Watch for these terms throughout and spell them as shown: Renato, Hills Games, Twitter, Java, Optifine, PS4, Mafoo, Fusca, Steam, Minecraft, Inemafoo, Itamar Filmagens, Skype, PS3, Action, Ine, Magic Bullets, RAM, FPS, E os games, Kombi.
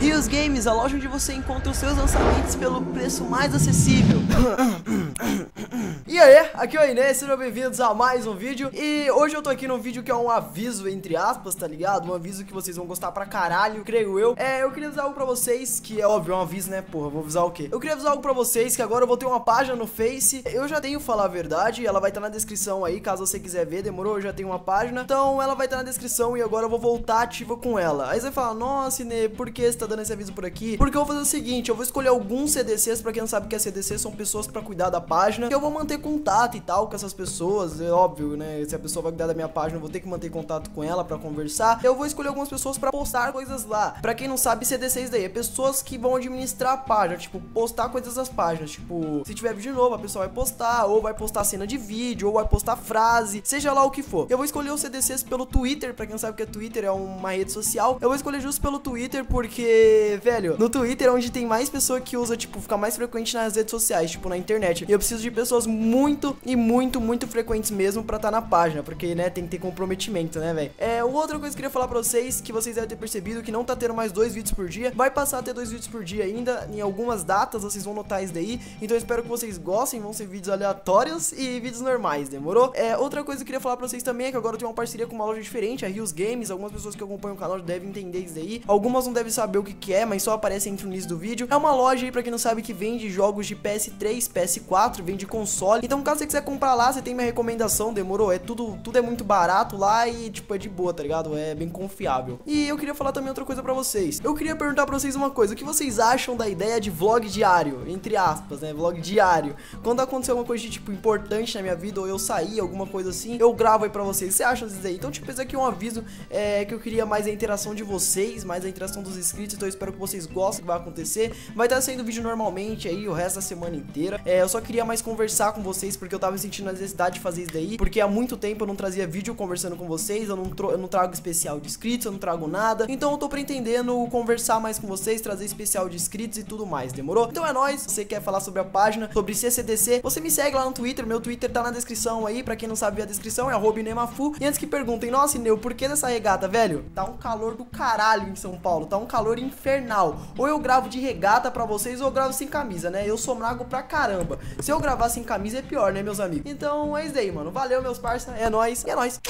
E os games, a loja onde você encontra os seus lançamentos pelo preço mais acessível. E aí, aqui é o Inês, sejam bem-vindos a mais um vídeo. E hoje eu tô aqui num vídeo que é um aviso, entre aspas, tá ligado? Um aviso que vocês vão gostar pra caralho, creio eu. Eu queria avisar algo pra vocês, que é óbvio, é um aviso, né, porra, vou avisar o quê? Eu queria avisar algo pra vocês, que agora eu vou ter uma página no Face. Eu já tenho Falar a Verdade, ela vai estar na descrição aí, caso você quiser ver, demorou, eu já tenho uma página. Então ela vai estar na descrição e agora eu vou voltar ativa com ela. Aí você vai falar, nossa, Inê, por que você tá dando esse aviso por aqui? Porque eu vou fazer o seguinte, eu vou escolher alguns CDCs, pra quem não sabe o que é CDC, são pessoas pra cuidar da página, que eu vou manter contato e tal com essas pessoas, é óbvio, né? Se a pessoa vai cuidar da minha página, eu vou ter que manter contato com ela pra conversar. Eu vou escolher algumas pessoas pra postar coisas lá. Pra quem não sabe, CDCs daí é pessoas que vão administrar a página, tipo, postar coisas das páginas, tipo, se tiver vídeo novo, a pessoa vai postar, ou vai postar cena de vídeo, ou vai postar frase, seja lá o que for. Eu vou escolher os CDCs pelo Twitter, pra quem não sabe o que é Twitter, é uma rede social. Eu vou escolher justo pelo Twitter, porque, velho, no Twitter é onde tem mais pessoa que usa, tipo, fica mais frequente nas redes sociais, tipo, na internet. E eu preciso de pessoas muito frequentes mesmo pra estar na página, porque, né, tem que ter comprometimento, né, velho? Outra coisa que eu queria falar pra vocês, que vocês devem ter percebido que não tá tendo mais 2 vídeos por dia, vai passar a ter 2 vídeos por dia ainda, em algumas datas, vocês vão notar isso daí, então eu espero que vocês gostem, vão ser vídeos aleatórios e vídeos normais, demorou? Outra coisa que eu queria falar pra vocês também é que agora eu tenho uma parceria com uma loja diferente, a Hills Games, algumas pessoas que acompanham o canal devem entender isso daí, algumas não devem saber o que é, mas só aparece entre o início do vídeo. É uma loja aí, pra quem não sabe, que vende jogos de PS3, PS4, vende console, então caso você quiser comprar lá, você tem minha recomendação, demorou? Tudo é muito barato lá e, tipo, é de boa, tá ligado? É bem confiável. E eu queria falar também outra coisa pra vocês, eu queria perguntar pra vocês uma coisa, o que vocês acham da ideia de vlog diário, entre aspas, né, vlog diário, quando aconteceu alguma coisa de, tipo, importante na minha vida, ou eu sair, alguma coisa assim, eu gravo aí pra vocês, você acha disso aí? Então, tipo, esse aqui é um aviso, que eu queria mais a interação de vocês, mais a interação dos inscritos, então eu espero que vocês gostem do que vai acontecer, vai estar saindo vídeo normalmente aí, o resto da semana inteira, eu só queria mais conversar com vocês, porque eu tava sentindo a necessidade de fazer isso daí, porque há muito tempo eu não trazia vídeo conversando com vocês, eu não trago especial de inscritos, eu não trago nada, então eu tô pretendendo conversar mais com vocês, trazer especial de inscritos e tudo mais, demorou? Então é nóis, se você quer falar sobre a página, sobre CCDC, você me segue lá no Twitter, meu Twitter tá na descrição aí, pra quem não sabe a descrição, é @inemafu, e antes que perguntem, nossa, Ineu, por que dessa regata, velho? Tá um calor do caralho em São Paulo, tá um calor infernal, ou eu gravo de regata pra vocês, ou eu gravo sem camisa, né, eu sou magro pra caramba, se eu gravar sem camisa é pior, né, meus amigos? Então é isso aí, mano, valeu, meus parça, é nóis, e é nóis!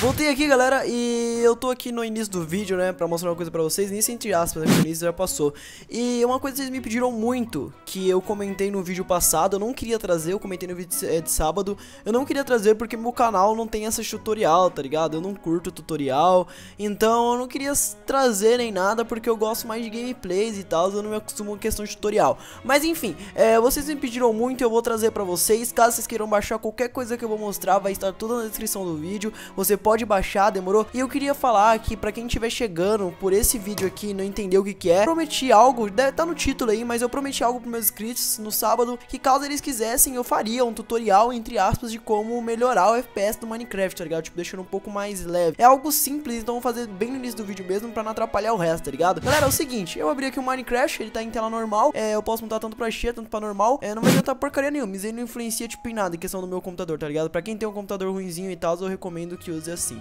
Voltei aqui, galera, e eu tô aqui no início do vídeo, né, pra mostrar uma coisa pra vocês, início entre aspas, né, o início já passou. E uma coisa que vocês me pediram muito, que eu comentei no vídeo passado, eu não queria trazer, eu comentei no vídeo de sábado, eu não queria trazer porque meu canal não tem essa tutorial, tá ligado? Eu não curto tutorial, então eu não queria trazer nem nada, porque eu gosto mais de gameplays e tal, eu não me acostumo com questão de tutorial. Mas enfim, vocês me pediram muito, eu vou trazer pra vocês, caso vocês queiram baixar qualquer coisa que eu vou mostrar, vai estar tudo na descrição do vídeo, você pode baixar, demorou? E eu queria falar que pra quem estiver chegando por esse vídeo aqui e não entendeu o que que é, prometi algo, deve tá no título aí, mas eu prometi algo pros meus inscritos no sábado, que caso eles quisessem, eu faria um tutorial, entre aspas, de como melhorar o FPS do Minecraft, tá ligado? Tipo, deixando um pouco mais leve. É algo simples, então vou fazer bem no início do vídeo mesmo, pra não atrapalhar o resto, tá ligado? Galera, é o seguinte, eu abri aqui o Minecraft, ele tá em tela normal, eu posso mudar tanto pra cheia, tanto pra normal, não vai adiantar porcaria nenhuma, mas ele não influencia, tipo, em nada, em questão do meu computador, tá ligado? Pra quem tem um computador ruinzinho e tal, eu recomendo que use assim.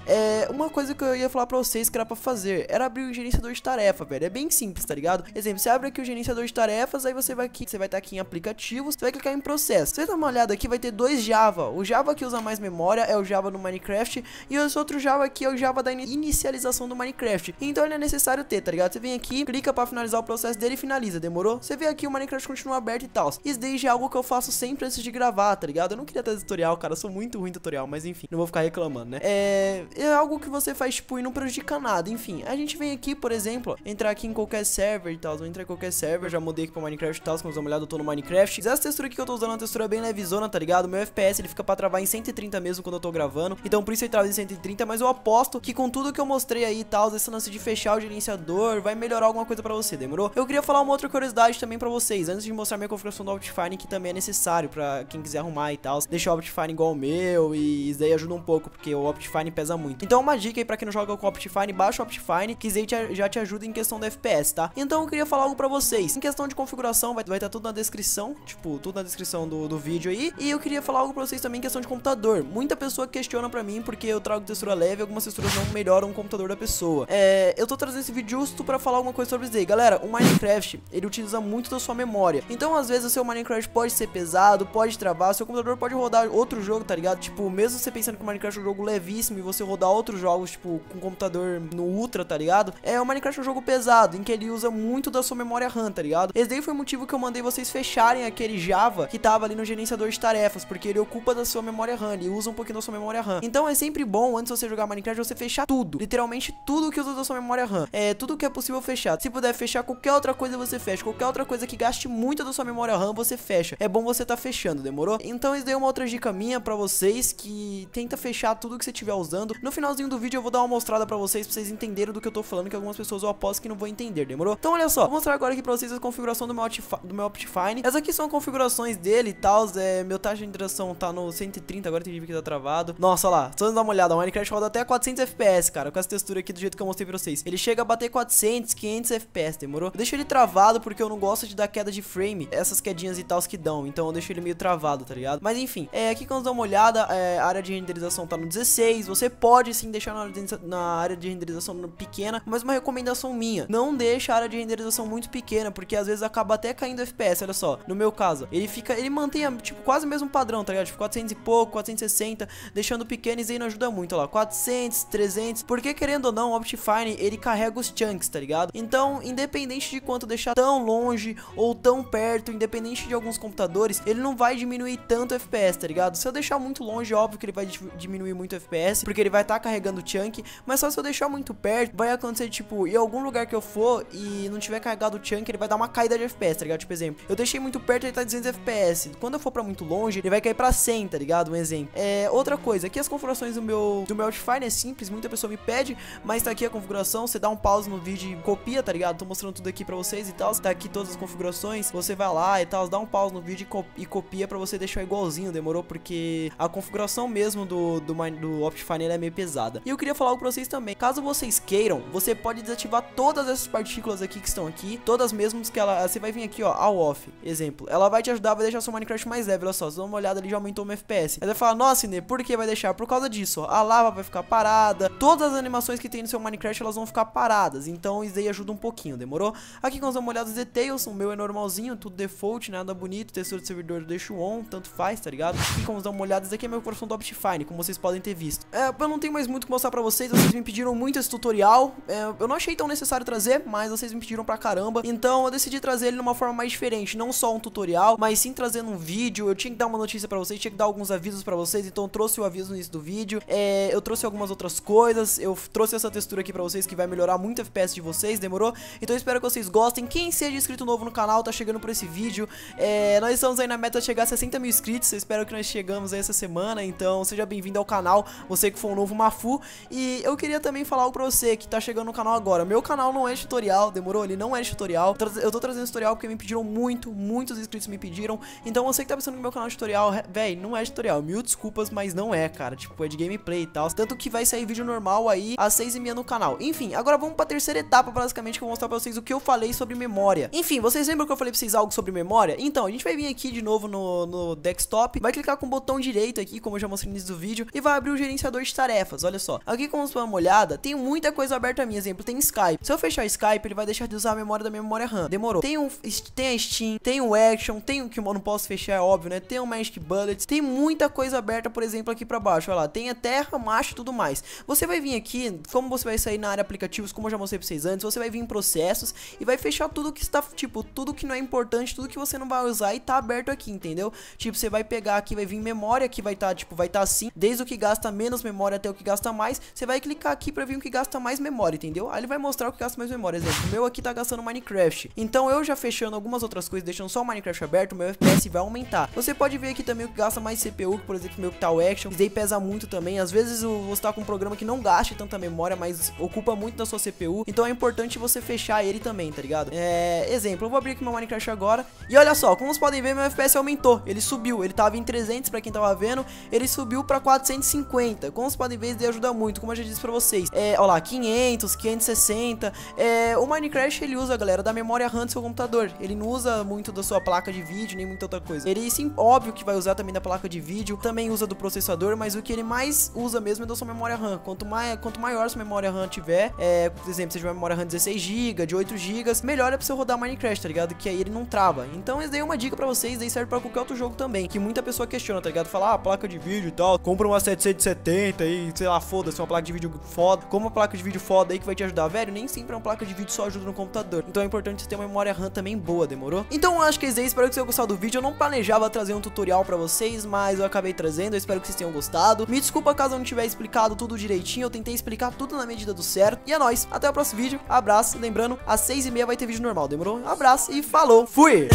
Uma coisa que eu ia falar pra vocês que era pra fazer, era abrir o gerenciador de tarefa, velho, é bem simples, tá ligado? Exemplo, você abre aqui o gerenciador de tarefas, aí você vai aqui, você vai estar aqui em aplicativos, você vai clicar em processo, você dá uma olhada aqui, vai ter 2 Java, o Java que usa mais memória é o Java do Minecraft, e esse outro Java aqui é o Java da inicialização do Minecraft, então ele é necessário ter, tá ligado? Você vem aqui, clica pra finalizar o processo dele e finaliza, demorou? Você vê aqui o Minecraft continua aberto e tal, isso daí já é algo que eu faço sempre antes de gravar, tá ligado? Eu não queria ter tutorial, cara, eu sou muito ruim em tutorial, mas enfim, não vou ficar reclamando, né? É algo que você faz, tipo, e não prejudica nada. Enfim, a gente vem aqui, por exemplo, entrar aqui em qualquer server e tal. Vou entrar em qualquer server, já mudei aqui pra Minecraft e tal. Se vocês dão uma olhada, eu tô no Minecraft. Essa textura aqui que eu tô usando é uma textura bem levezona, tá ligado? Meu FPS, ele fica pra travar em 130 mesmo quando eu tô gravando. Então, por isso eu travo em 130, mas eu aposto que com tudo que eu mostrei aí e tal, esse lance de fechar o gerenciador, vai melhorar alguma coisa pra você, demorou? Eu queria falar uma outra curiosidade também pra vocês, antes de mostrar minha configuração do Optifine, que também é necessário pra quem quiser arrumar e tal. Deixar o Optifine igual o meu, e isso daí ajuda um pouco, porque o Optifine pesa muito. Então uma dica aí pra quem não joga com o Optifine, baixa o Optifine, que isso aí já te ajuda em questão do FPS, tá? Então eu queria falar algo pra vocês. Em questão de configuração, vai estar tudo na descrição, tipo, tudo na descrição do vídeo aí. E eu queria falar algo pra vocês também em questão de computador. Muita pessoa questiona pra mim porque eu trago textura leve e algumas texturas não melhoram o computador da pessoa. Eu tô trazendo esse vídeo justo pra falar alguma coisa sobre isso aí. Galera, o Minecraft, ele utiliza muito da sua memória. Então, às vezes, o seu Minecraft pode ser pesado, pode travar, seu computador pode rodar outro jogo, tá ligado? Tipo, mesmo você pensando que o Minecraft é um jogo levíssimo e você rodar outros jogos, tipo, com o computador no Ultra, tá ligado? O Minecraft é um jogo pesado, em que ele usa muito da sua memória RAM, tá ligado? Esse daí foi o motivo que eu mandei vocês fecharem aquele Java que tava ali no gerenciador de tarefas, porque ele ocupa da sua memória RAM, ele usa um pouquinho da sua memória RAM. Então, é sempre bom, antes de você jogar Minecraft, você fechar tudo, literalmente tudo que usa da sua memória RAM. Tudo que é possível fechar. Se puder fechar qualquer outra coisa, você fecha. Qualquer outra coisa que gaste muito da sua memória RAM, você fecha. É bom você tá fechando, demorou? Então isso daí é uma outra dica minha pra vocês, que tenta fechar tudo que você estiver usando. No finalzinho do vídeo eu vou dar uma mostrada pra vocês entenderem do que eu tô falando, que algumas pessoas eu aposto que não vão entender, demorou? Então olha só, vou mostrar agora aqui pra vocês a configuração do meu Optifine. Essas aqui são configurações dele e tal. Meu taxa de interação tá no 130, agora entendi que tá travado. Nossa, olha lá, só dá uma olhada, o Minecraft roda até 400 FPS, cara, com essa textura aqui do jeito que eu mostrei pra vocês. Ele chega a bater 400, 500 FPS, demorou? Eu deixo ele travado porque eu não gosto de dar queda de frame, essas quedinhas e tal que dão, então eu deixo ele meio travado, tá ligado? Mas enfim, aqui quando dá uma olhada, a área de renderização tá no 16, você pode sim deixar na área de renderização pequena, mas uma recomendação minha, não deixa a área de renderização muito pequena, porque às vezes acaba até caindo FPS, olha só, no meu caso, ele mantém, tipo, quase o mesmo padrão, tá ligado? Tipo, 400 e pouco, 460, deixando pequeno e aí não ajuda muito, olha lá, 400, 300, porque querendo ou não, o Optifine, ele carrega os chunks, tá ligado? Então, independente de quanto deixar tão longe ou tão perto, independente de alguns computadores, ele não vai diminuir tanto o FPS, tá ligado? Se eu deixar muito longe, óbvio que ele vai diminuir muito o FPS, porque ele vai estar carregando o chunk, mas só se eu deixar muito perto, vai acontecer, tipo, em algum lugar que eu for e não tiver carregado o chunk, ele vai dar uma caída de FPS, tá ligado? Tipo, exemplo, eu deixei muito perto, ele tá 200 FPS, quando eu for pra muito longe, ele vai cair pra 100, tá ligado? Um exemplo. Outra coisa, aqui as configurações do meu Optifine é simples, muita pessoa me pede, mas tá aqui a configuração, você dá um pause no vídeo e copia, tá ligado? Tô mostrando tudo aqui pra vocês e tal, tá aqui todas as configurações, você vai lá e tal, dá um pause no vídeo e copia pra você deixar igualzinho, demorou? Porque a configuração mesmo do Optifine é meio pesada. E eu queria falar algo pra vocês também, caso vocês queiram, você pode desativar todas essas partículas aqui que estão aqui, todas mesmo que ela, você vai vir aqui ó, ao off, exemplo, ela vai te ajudar, vai deixar seu Minecraft mais leve, olha só, você dá uma olhada ali, já aumentou o meu FPS, aí vai falar, nossa Inê, por que vai deixar? Por causa disso, ó, a lava vai ficar parada, todas as animações que tem no seu Minecraft, elas vão ficar paradas, então isso aí ajuda um pouquinho, demorou? Aqui quando nós damos uma olhada nos details, o meu é normalzinho, tudo default, nada bonito, textura do servidor eu deixo on, tanto faz, tá ligado? Aqui como dá uma olhada, isso aqui é meu coração do Optifine, como vocês podem ter visto. Eu não tenho mais muito o que mostrar pra vocês, vocês me pediram muito esse tutorial, eu não achei tão necessário trazer, mas vocês me pediram pra caramba, então eu decidi trazer ele de uma forma mais diferente, não só um tutorial, mas sim trazendo um vídeo, eu tinha que dar uma notícia pra vocês, tinha que dar alguns avisos pra vocês, então eu trouxe o aviso no início do vídeo, eu trouxe algumas outras coisas, eu trouxe essa textura aqui pra vocês que vai melhorar muito o FPS de vocês, demorou? Então eu espero que vocês gostem, quem seja inscrito novo no canal, tá chegando por esse vídeo, nós estamos aí na meta de chegar a 60 mil inscritos, eu espero que nós chegamos aí essa semana, então seja bem-vindo ao canal, você que for um novo Mafu, e eu queria também falar algo pra você que tá chegando no canal agora, meu canal não é de tutorial, demorou? Ele não é de tutorial, eu tô trazendo tutorial porque me pediram muito, muitos inscritos me pediram, então você que tá pensando que meu canal é de tutorial, véi, não é de tutorial, mil desculpas, mas não é, cara, tipo, é de gameplay e tal, tanto que vai sair vídeo normal aí, às 6h30 no canal, enfim, agora vamos pra terceira etapa, basicamente, que eu vou mostrar pra vocês o que eu falei sobre memória. Enfim, vocês lembram que eu falei pra vocês algo sobre memória? Então, a gente vai vir aqui de novo no desktop, vai clicar com o botão direito aqui, como eu já mostrei no início do vídeo, e vai abrir o gerenciador de tarefas, olha só. Aqui, como vocês dão uma olhada, tem muita coisa aberta a mim, exemplo, tem Skype. Se eu fechar Skype, ele vai deixar de usar a memória da minha memória RAM, demorou. Tem a Steam, tem o Action, tem o que eu não posso fechar, é óbvio, né? Tem o Magic Bullets, tem muita coisa aberta, por exemplo, aqui pra baixo, olha lá, tem a terra, macho e tudo mais. Você vai vir aqui, como você vai sair na área aplicativos, como eu já mostrei pra vocês antes, você vai vir em processos e vai fechar tudo que está, tipo, tudo que não é importante, tudo que você não vai usar e tá aberto aqui, entendeu? Tipo, você vai pegar aqui, vai vir memória, aqui vai estar, tipo, vai estar assim, desde o que gasta menos memória até o que gasta mais, você vai clicar aqui pra vir o que gasta mais memória, entendeu? Aí ele vai mostrar o que gasta mais memória, exemplo, o meu aqui tá gastando Minecraft, então eu já fechando algumas outras coisas, deixando só o Minecraft aberto, o meu FPS vai aumentar. Você pode ver aqui também o que gasta mais CPU, que por exemplo, o meu que tá o Action, isso aí pesa muito também, às vezes você tá com um programa que não gasta tanta memória, mas ocupa muito da sua CPU, então é importante você fechar ele também, tá ligado? Exemplo, eu vou abrir aqui meu Minecraft agora, e olha só, como vocês podem ver, meu FPS aumentou, ele subiu, ele tava em 300 pra quem tava vendo, ele subiu pra 450, como alguns podem ver e ajuda muito, como eu já disse pra vocês. Olha lá, 500, 560. O Minecraft, ele usa, galera, da memória RAM do seu computador. Ele não usa muito da sua placa de vídeo, nem muita outra coisa. Ele, sim, óbvio que vai usar também da placa de vídeo, também usa do processador, mas o que ele mais usa mesmo é da sua memória RAM. Quanto maior sua memória RAM tiver, por exemplo, seja uma memória RAM de 16 GB, de 8 GB, melhor é pra você rodar Minecraft, tá ligado? Que aí ele não trava. Então, eu dei uma dica pra vocês, daí serve pra qualquer outro jogo também, que muita pessoa questiona, tá ligado? Fala, ah, placa de vídeo e tal, compra uma 770 e, sei lá, foda-se, uma placa de vídeo foda, como uma placa de vídeo foda aí que vai te ajudar. Velho, nem sempre uma placa de vídeo só ajuda no computador, então é importante você ter uma memória RAM também boa, demorou? Então, eu acho que é isso aí, espero que vocês tenham gostado do vídeo. Eu não planejava trazer um tutorial pra vocês, mas eu acabei trazendo, eu espero que vocês tenham gostado. Me desculpa caso eu não tiver explicado tudo direitinho, eu tentei explicar tudo na medida do certo. E é nóis, até o próximo vídeo, abraço, lembrando, às 6:30 vai ter vídeo normal, demorou? Abraço e falou, fui!